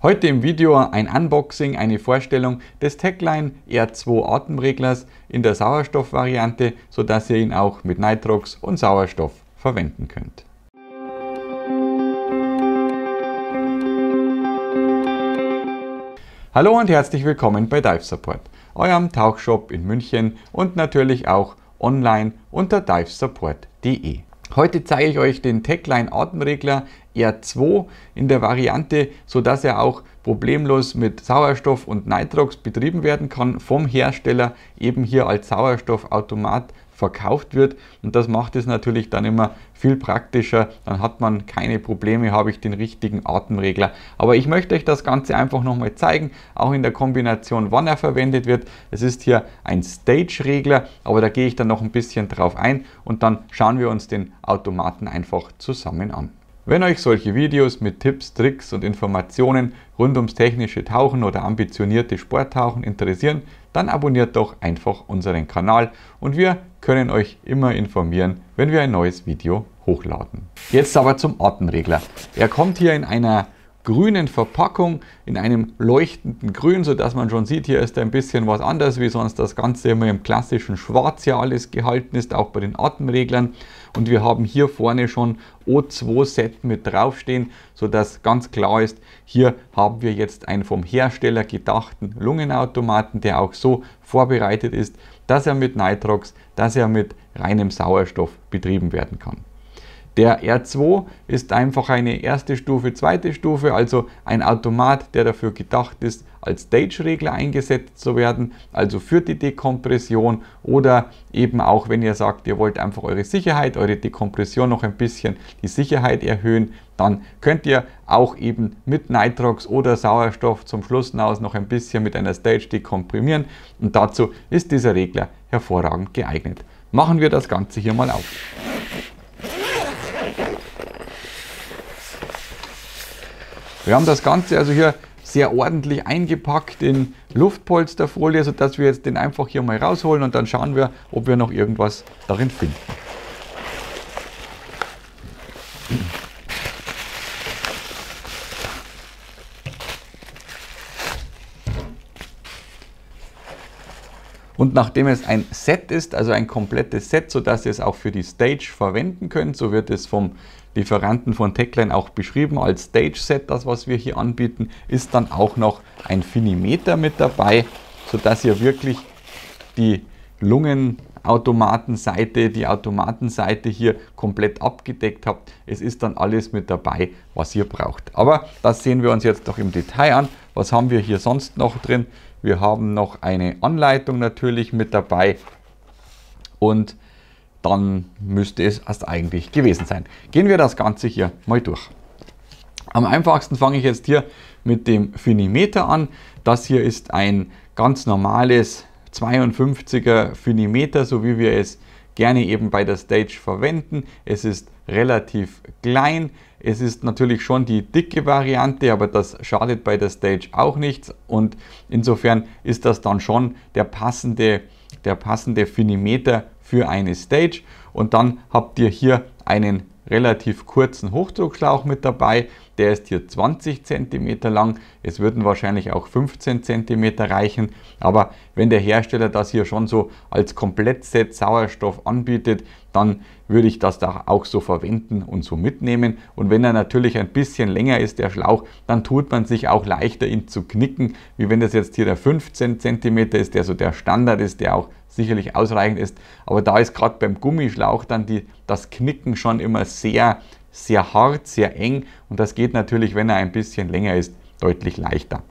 Heute im Video ein Unboxing, eine Vorstellung des TecLine R2 Atemreglers in der Sauerstoffvariante, sodass ihr ihn auch mit Nitrox und Sauerstoff verwenden könnt. Hallo und herzlich willkommen bei Dive Support, eurem Tauchshop in München und natürlich auch online unter divesupport.de. Heute zeige ich euch den TecLine Atemregler R2 in der Variante, sodass er auch problemlos mit Sauerstoff und Nitrox betrieben werden kann, vom Hersteller eben hier als Sauerstoffautomat verkauft wird, und das macht es natürlich dann immer viel praktischer, dann hat man keine Probleme, habe ich den richtigen Atemregler. Aber ich möchte euch das Ganze einfach nochmal zeigen, auch in der Kombination, wann er verwendet wird. Es ist hier ein Stage-Regler, aber da gehe ich dann noch ein bisschen drauf ein und dann schauen wir uns den Automaten einfach zusammen an. Wenn euch solche Videos mit Tipps, Tricks und Informationen rund ums technische Tauchen oder ambitionierte Sporttauchen interessieren, dann abonniert doch einfach unseren Kanal und wir können euch immer informieren, wenn wir ein neues Video hochladen. Jetzt aber zum Atemregler. Er kommt hier in einer grünen Verpackung, in einem leuchtenden Grün, sodass man schon sieht, hier ist ein bisschen was anders, wie sonst das Ganze immer im klassischen Schwarz ja alles gehalten ist, auch bei den Atemreglern. Und wir haben hier vorne schon O2-Set mit draufstehen, sodass ganz klar ist, hier haben wir jetzt einen vom Hersteller gedachten Lungenautomaten, der auch so vorbereitet ist, dass er mit Nitrox, dass er mit reinem Sauerstoff betrieben werden kann. Der R2 ist einfach eine erste Stufe, zweite Stufe, also ein Automat, der dafür gedacht ist, als Stage-Regler eingesetzt zu werden, also für die Dekompression oder eben auch, wenn ihr sagt, ihr wollt einfach eure Sicherheit, eure Dekompression noch ein bisschen, die Sicherheit erhöhen, dann könnt ihr auch eben mit Nitrox oder Sauerstoff zum Schluss hinaus noch ein bisschen mit einer Stage dekomprimieren, und dazu ist dieser Regler hervorragend geeignet. Machen wir das Ganze hier mal auf. Wir haben das Ganze also hier sehr ordentlich eingepackt in Luftpolsterfolie, sodass wir jetzt den einfach hier mal rausholen und dann schauen wir, ob wir noch irgendwas darin finden. Und nachdem es ein Set ist, also ein komplettes Set, sodass ihr es auch für die Stage verwenden könnt, so wird es vom Lieferanten von TecLine auch beschrieben als Stage-Set, das was wir hier anbieten, ist dann auch noch ein Finimeter mit dabei, sodass ihr wirklich die Lungenautomatenseite, die Automatenseite hier komplett abgedeckt habt. Es ist dann alles mit dabei, was ihr braucht. Aber das sehen wir uns jetzt noch im Detail an. Was haben wir hier sonst noch drin? Wir haben noch eine Anleitung natürlich mit dabei und dann müsste es erst eigentlich gewesen sein. Gehen wir das Ganze hier mal durch. Am einfachsten fange ich jetzt hier mit dem Finimeter an. Das hier ist ein ganz normales 52er Finimeter, so wie wir es gerne eben bei der Stage verwenden. Es ist relativ klein. Es ist natürlich schon die dicke Variante, aber das schadet bei der Stage auch nichts. Und insofern ist das dann schon der passende Finimeter für eine Stage. Und dann habt ihr hier einen relativ kurzen Hochdruckschlauch mit dabei. Der ist hier 20 cm lang. Es würden wahrscheinlich auch 15 cm reichen. Aber wenn der Hersteller das hier schon so als Komplettset Sauerstoff anbietet, dann würde ich das da auch so verwenden und so mitnehmen. Und wenn er natürlich ein bisschen länger ist, der Schlauch, dann tut man sich auch leichter, ihn zu knicken, wie wenn das jetzt hier der 15 cm ist, der so der Standard ist, der auch sicherlich ausreichend ist. Aber da ist gerade beim Gummischlauch dann das Knicken schon immer sehr hart, sehr eng, und das geht natürlich, wenn er ein bisschen länger ist, deutlich leichter.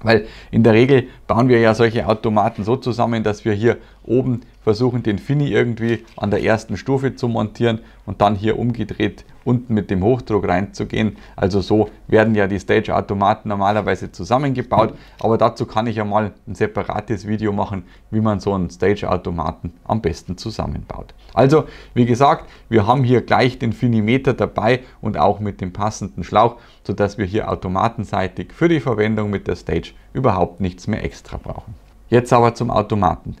Weil in der Regel bauen wir ja solche Automaten so zusammen, dass wir hier oben versuchen, den Fini irgendwie an der ersten Stufe zu montieren und dann hier umgedreht unten mit dem Hochdruck reinzugehen. Also so werden ja die Stage-Automaten normalerweise zusammengebaut, aber dazu kann ich ja mal ein separates Video machen, wie man so einen Stage-Automaten am besten zusammenbaut. Also wie gesagt, wir haben hier gleich den Finimeter dabei und auch mit dem passenden Schlauch, sodass wir hier automatenseitig für die Verwendung mit der Stage überhaupt nichts mehr extra brauchen. Jetzt aber zum Automaten.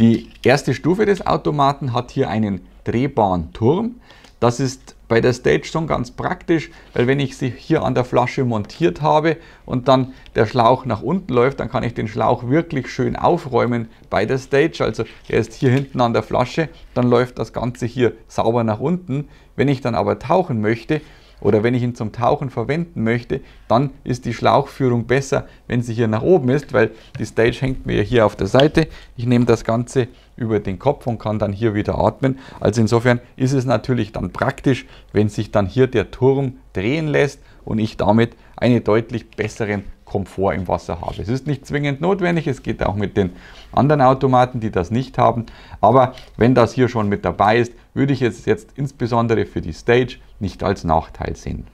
Die erste Stufe des Automaten hat hier einen drehbaren Turm. Das ist bei der Stage schon ganz praktisch, weil wenn ich sie hier an der Flasche montiert habe und dann der Schlauch nach unten läuft, dann kann ich den Schlauch wirklich schön aufräumen bei der Stage. Also er ist hier hinten an der Flasche, dann läuft das Ganze hier sauber nach unten. Wenn ich dann aber tauchen möchte, oder wenn ich ihn zum Tauchen verwenden möchte, dann ist die Schlauchführung besser, wenn sie hier nach oben ist, weil die Stage hängt mir hier auf der Seite. Ich nehme das Ganze über den Kopf und kann dann hier wieder atmen. Also insofern ist es natürlich dann praktisch, wenn sich dann hier der Turm drehen lässt und ich damit einen deutlich besseren Komfort im Wasser habe. Es ist nicht zwingend notwendig, es geht auch mit den anderen Automaten, die das nicht haben. Aber wenn das hier schon mit dabei ist, würde ich es jetzt insbesondere für die Stage nicht als Nachteil sehen.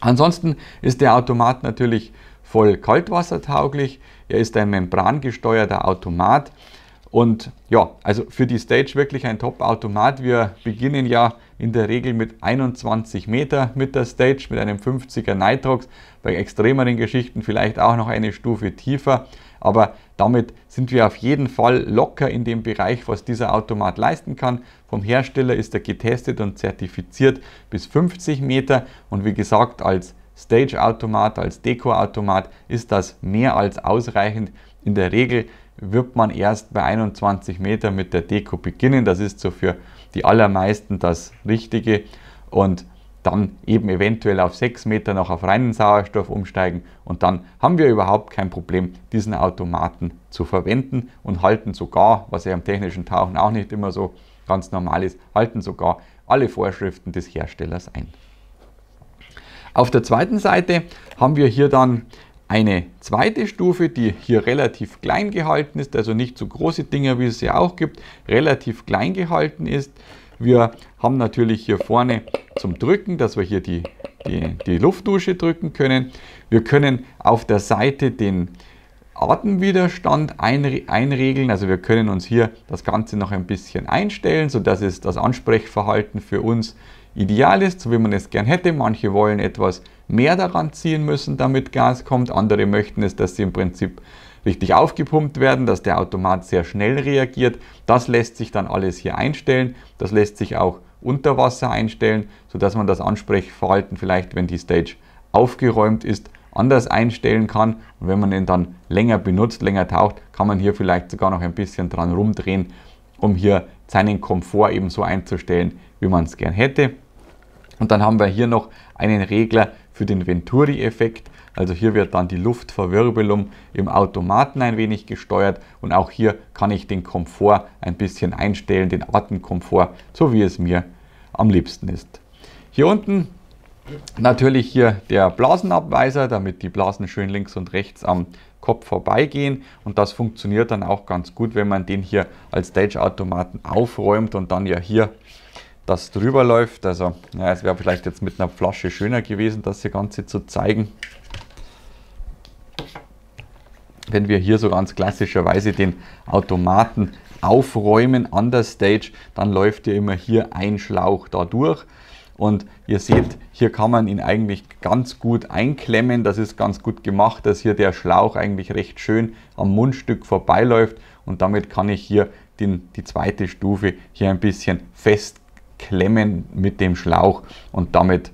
Ansonsten ist der Automat natürlich voll kaltwassertauglich. Er ist ein membrangesteuerter Automat. Und ja, also für die Stage wirklich ein Top-Automat. Wir beginnen ja in der Regel mit 21 Meter mit der Stage, mit einem 50er Nitrox. Bei extremeren Geschichten vielleicht auch noch eine Stufe tiefer. Aber damit sind wir auf jeden Fall locker in dem Bereich, was dieser Automat leisten kann. Vom Hersteller ist er getestet und zertifiziert bis 50 Meter. Und wie gesagt, als Stage-Automat, als Deko-Automat ist das mehr als ausreichend. In der Regel wird man erst bei 21 Meter mit der Deko beginnen. Das ist so für die allermeisten das Richtige. Und dann eben eventuell auf 6 Meter noch auf reinen Sauerstoff umsteigen. Und dann haben wir überhaupt kein Problem, diesen Automaten zu verwenden und halten sogar, was ja im technischen Tauchen auch nicht immer so ganz normal ist, halten sogar alle Vorschriften des Herstellers ein. Auf der zweiten Seite haben wir hier dann eine zweite Stufe, die hier relativ klein gehalten ist, also nicht so große Dinger, wie es ja auch gibt, relativ klein gehalten ist. Wir haben natürlich hier vorne zum Drücken, dass wir hier die Luftdusche drücken können. Wir können auf der Seite den Atemwiderstand einregeln, also wir können uns hier das Ganze noch ein bisschen einstellen, sodass es das Ansprechverhalten für uns ideal ist, so wie man es gern hätte. Manche wollen etwas mehr daran ziehen müssen, damit Gas kommt. Andere möchten es, dass sie im Prinzip richtig aufgepumpt werden, dass der Automat sehr schnell reagiert. Das lässt sich dann alles hier einstellen. Das lässt sich auch unter Wasser einstellen, sodass man das Ansprechverhalten vielleicht, wenn die Stage aufgeräumt ist, anders einstellen kann. Und wenn man ihn dann länger benutzt, länger taucht, kann man hier vielleicht sogar noch ein bisschen dran rumdrehen, um hier seinen Komfort eben so einzustellen, wie man es gern hätte. Und dann haben wir hier noch einen Regler für den Venturi-Effekt. Also hier wird dann die Luftverwirbelung im Automaten ein wenig gesteuert. Und auch hier kann ich den Komfort ein bisschen einstellen, den Atemkomfort, so wie es mir am liebsten ist. Hier unten natürlich hier der Blasenabweiser, damit die Blasen schön links und rechts am Kopf vorbeigehen. Und das funktioniert dann auch ganz gut, wenn man den hier als Stage-Automaten aufräumt und dann ja hier das drüber läuft. Also ja, es wäre vielleicht jetzt mit einer Flasche schöner gewesen, das hier Ganze zu zeigen. Wenn wir hier so ganz klassischerweise den Automaten aufräumen an der Stage, dann läuft ja immer hier ein Schlauch da durch. Und ihr seht, hier kann man ihn eigentlich ganz gut einklemmen. Das ist ganz gut gemacht, dass hier der Schlauch eigentlich recht schön am Mundstück vorbeiläuft. Und damit kann ich hier die zweite Stufe hier ein bisschen festklemmen mit dem Schlauch, und damit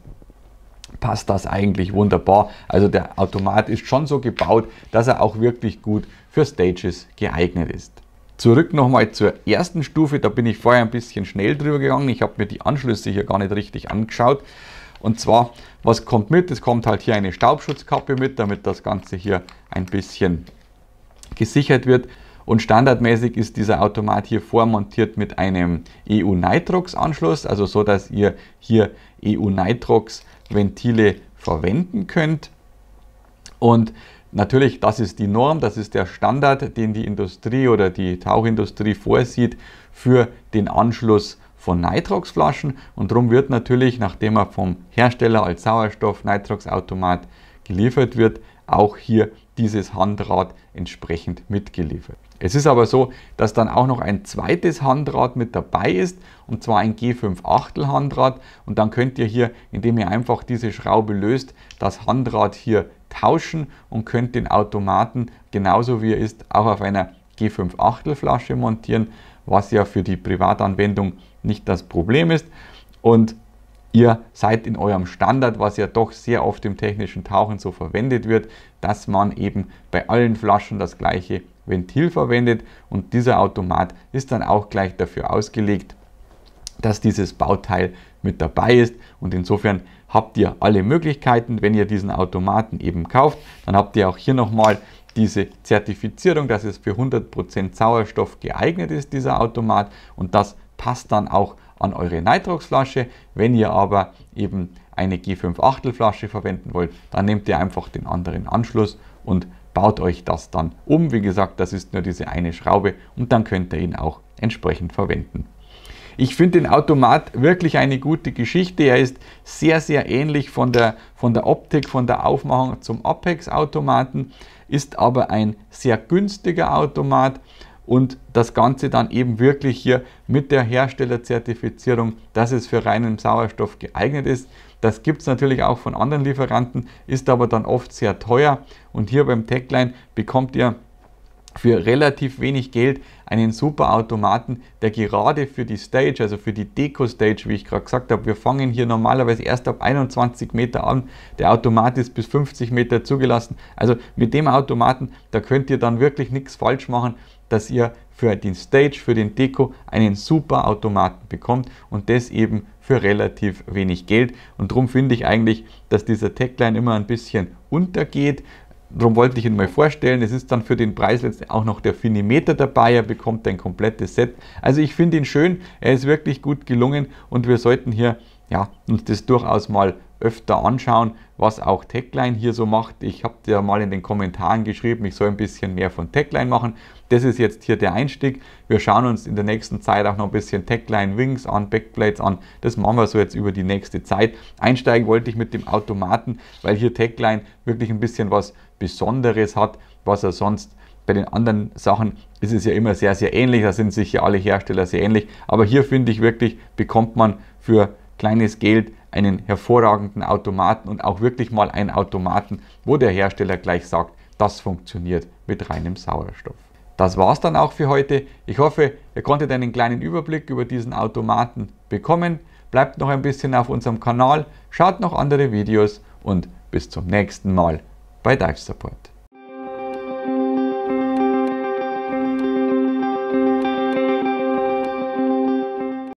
passt das eigentlich wunderbar. Also der Automat ist schon so gebaut, dass er auch wirklich gut für Stages geeignet ist. Zurück nochmal zur ersten Stufe, da bin ich vorher ein bisschen schnell drüber gegangen. Ich habe mir die Anschlüsse hier gar nicht richtig angeschaut. Und zwar, was kommt mit? Es kommt halt hier eine Staubschutzkappe mit, damit das Ganze hier ein bisschen gesichert wird. Und standardmäßig ist dieser Automat hier vormontiert mit einem EU-Nitrox-Anschluss, also so, dass ihr hier EU-Nitrox-Ventile verwenden könnt. Und natürlich, das ist die Norm, das ist der Standard, den die Industrie oder die Tauchindustrie vorsieht für den Anschluss von Nitrox-Flaschen. Und darum wird natürlich, nachdem er vom Hersteller als Sauerstoff-Nitrox-Automat geliefert wird, auch hier dieses Handrad entsprechend mitgeliefert. Es ist aber so, dass dann auch noch ein zweites Handrad mit dabei ist, und zwar ein G5/8 Handrad. Und dann könnt ihr hier, indem ihr einfach diese Schraube löst, das Handrad hier tauschen und könnt den Automaten, genauso wie er ist, auch auf einer G5/8 Flasche montieren, was ja für die Privatanwendung nicht das Problem ist. Und ihr seid in eurem Standard, was ja doch sehr oft im technischen Tauchen so verwendet wird, dass man eben bei allen Flaschen das gleiche Ventil verwendet, und dieser Automat ist dann auch gleich dafür ausgelegt, dass dieses Bauteil mit dabei ist, und insofern habt ihr alle Möglichkeiten. Wenn ihr diesen Automaten eben kauft, dann habt ihr auch hier nochmal diese Zertifizierung, dass es für 100% Sauerstoff geeignet ist, dieser Automat, und das passt dann auch an eure Nitrox-Flasche. Wenn ihr aber eben eine G5/8-Flasche verwenden wollt, dann nehmt ihr einfach den anderen Anschluss und baut euch das dann um. Wie gesagt, das ist nur diese eine Schraube, und dann könnt ihr ihn auch entsprechend verwenden. Ich finde den Automat wirklich eine gute Geschichte. Er ist sehr, sehr ähnlich von der Optik, von der Aufmachung zum Apex-Automaten, ist aber ein sehr günstiger Automat, und das Ganze dann eben wirklich hier mit der Herstellerzertifizierung, dass es für reinen Sauerstoff geeignet ist. Das gibt es natürlich auch von anderen Lieferanten, ist aber dann oft sehr teuer, und hier beim TecLine bekommt ihr für relativ wenig Geld einen super Automaten, der gerade für die Stage, also für die Deko-Stage, wie ich gerade gesagt habe, wir fangen hier normalerweise erst ab 21 Meter an, der Automat ist bis 50 Meter zugelassen, also mit dem Automaten, da könnt ihr dann wirklich nichts falsch machen, dass ihr für den Stage, für den Deko einen super Automaten bekommt, und das eben für relativ wenig Geld. Und darum finde ich eigentlich, dass dieser TecLine immer ein bisschen untergeht. Darum wollte ich ihn mal vorstellen. Es ist dann für den Preis letztendlich auch noch der Finimeter dabei. Er bekommt ein komplettes Set. Also ich finde ihn schön. Er ist wirklich gut gelungen, und wir sollten hier ja, uns das durchaus mal öfter anschauen, was auch TecLine hier so macht. Ich habe ja mal in den Kommentaren geschrieben, ich soll ein bisschen mehr von TecLine machen. Das ist jetzt hier der Einstieg. Wir schauen uns in der nächsten Zeit auch noch ein bisschen TecLine Wings an, Backplates an. Das machen wir so jetzt über die nächste Zeit. Einsteigen wollte ich mit dem Automaten, weil hier TecLine wirklich ein bisschen was Besonderes hat, was er sonst bei den anderen Sachen ist es ja immer sehr, sehr ähnlich. Da sind sicher alle Hersteller sehr ähnlich. Aber hier finde ich wirklich, bekommt man für kleines Geld einen hervorragenden Automaten, und auch wirklich mal einen Automaten, wo der Hersteller gleich sagt, das funktioniert mit reinem Sauerstoff. Das war's dann auch für heute. Ich hoffe, ihr konntet einen kleinen Überblick über diesen Automaten bekommen. Bleibt noch ein bisschen auf unserem Kanal, schaut noch andere Videos, und bis zum nächsten Mal bei Dive Support.